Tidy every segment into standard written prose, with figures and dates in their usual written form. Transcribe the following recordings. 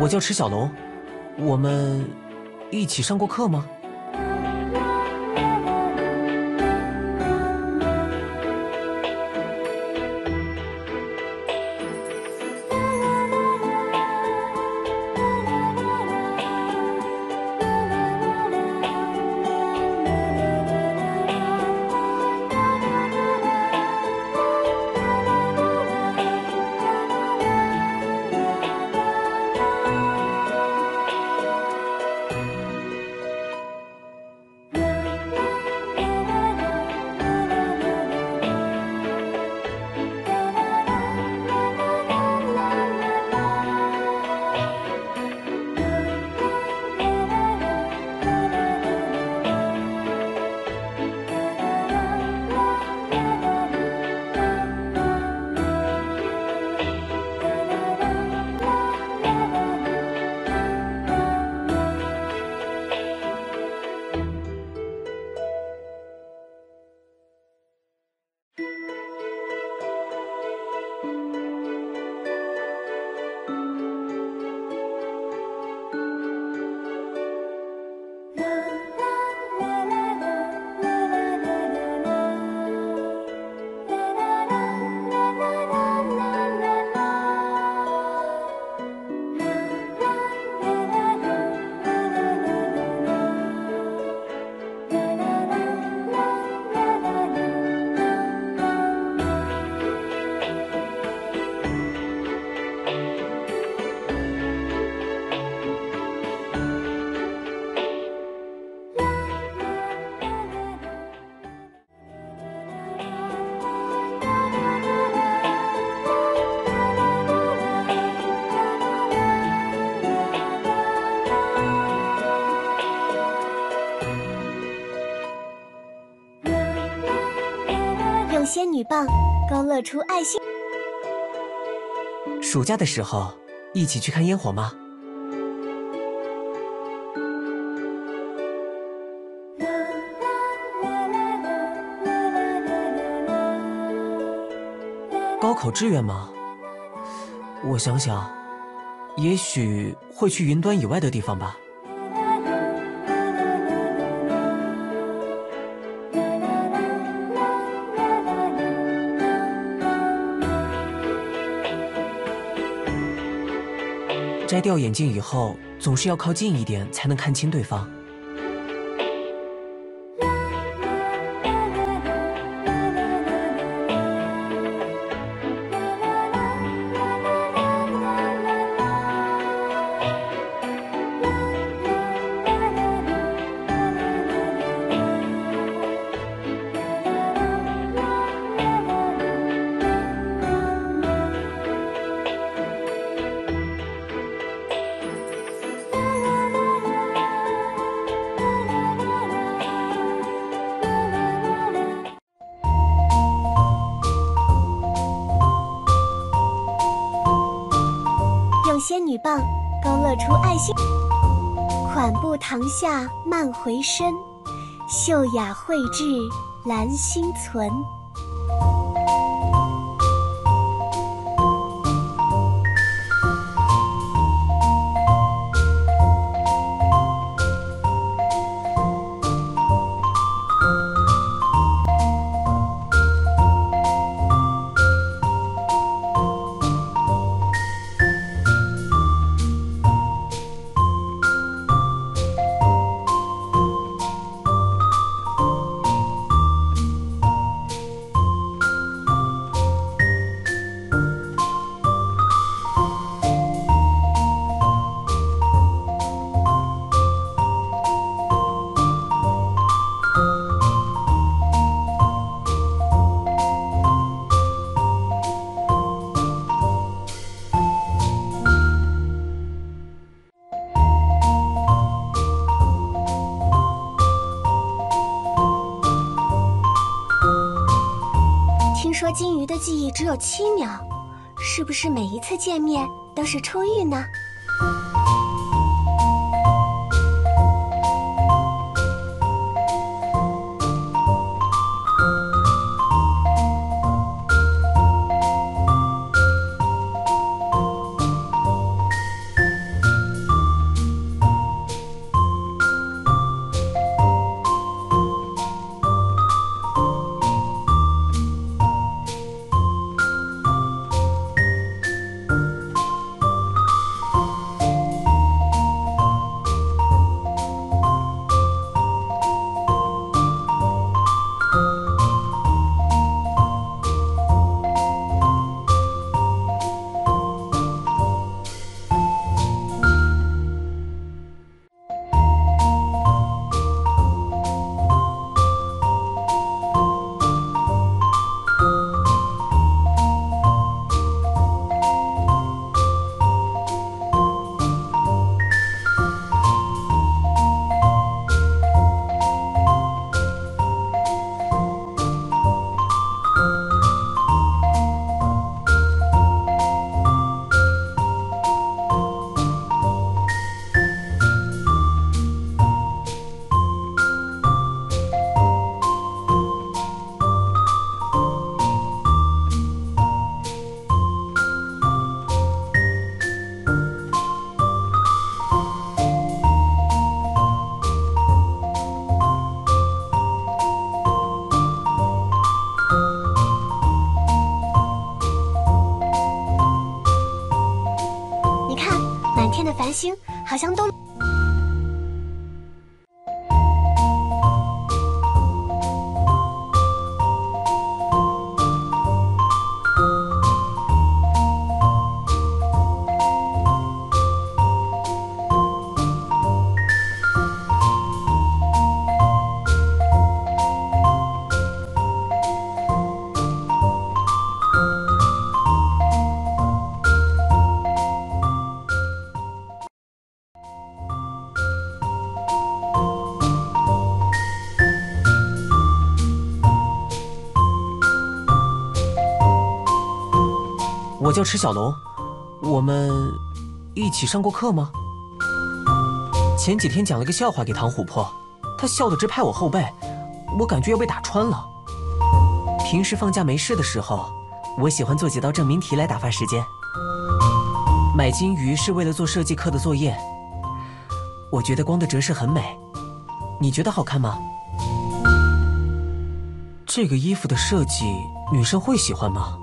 我叫池小龙，我们一起上过课吗？仙女棒勾勒出爱心。暑假的时候，一起去看烟火吗？高考志愿吗？我想想，也许会去云端以外的地方吧。 摘掉眼镜以后，总是要靠近一点才能看清对方。仙女棒勾勒出爱心，款步堂下慢回身，秀雅绘制兰心存。说金鱼的记忆只有7秒，是不是每一次见面都是初遇呢？边的繁星好像都……我叫池小龙，我们一起上过课吗？前几天讲了个笑话给唐琥珀，她笑得直拍我后背，我感觉要被打穿了。平时放假没事的时候，我喜欢做几道证明题来打发时间。买金鱼是为了做设计课的作业。我觉得光的折射很美，你觉得好看吗？这个衣服的设计，女生会喜欢吗？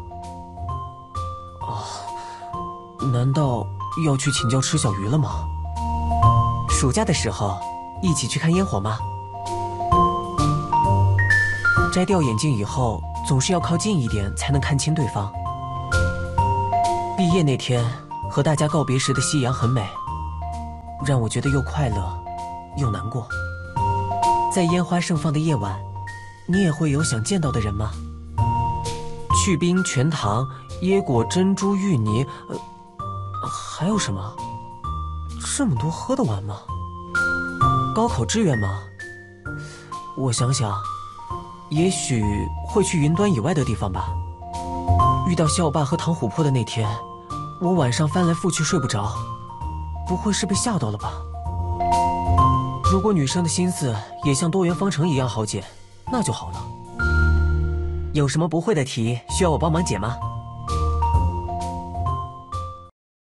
难道要去请教池小鱼了吗？暑假的时候一起去看烟火吗？摘掉眼镜以后，总是要靠近一点才能看清对方。毕业那天和大家告别时的夕阳很美，让我觉得又快乐又难过。在烟花盛放的夜晚，你也会有想见到的人吗？去冰、全糖、椰果、珍珠、芋泥。还有什么？这么多喝得完吗？高考志愿吗？我想想，也许会去云端以外的地方吧。遇到校霸和唐琥珀的那天，我晚上翻来覆去睡不着，不会是被吓到了吧？如果女生的心思也像多元方程一样好解，那就好了。有什么不会的题需要我帮忙解吗？